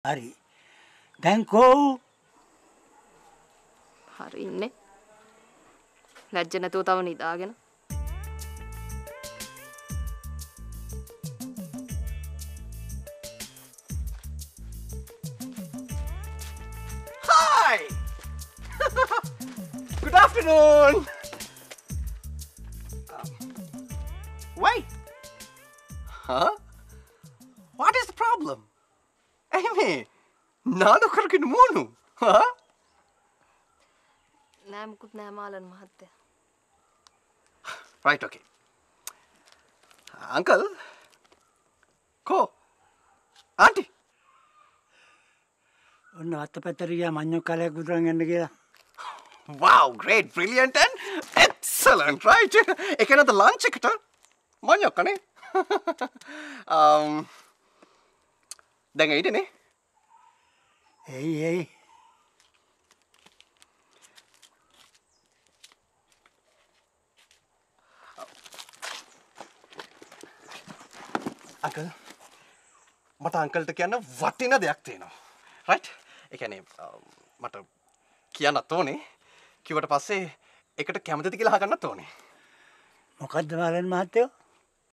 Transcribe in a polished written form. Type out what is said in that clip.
Hari. Thank you. Hari ne. Let's get to the need again. Hi. Good afternoon. Wait. Huh? What is the problem? Amy, nanu karagena monu, ha? Nae mukuth nae malan mahathya. Right, okay. Uncle, ko, auntie. Onna atta pattariya mannu kalaya guduran yanna giyala. Wow, great, brilliant and excellent, right? Ekena the lunch ekata mannu kane. Dang it, eh? Hey, hey. Uncle, but uncle, the can of what in a deactino, right? I can name Matter Kiana Tony, Cuba Passe, I could a camera to kill Hagana Tony. Mokadamaran Mateo?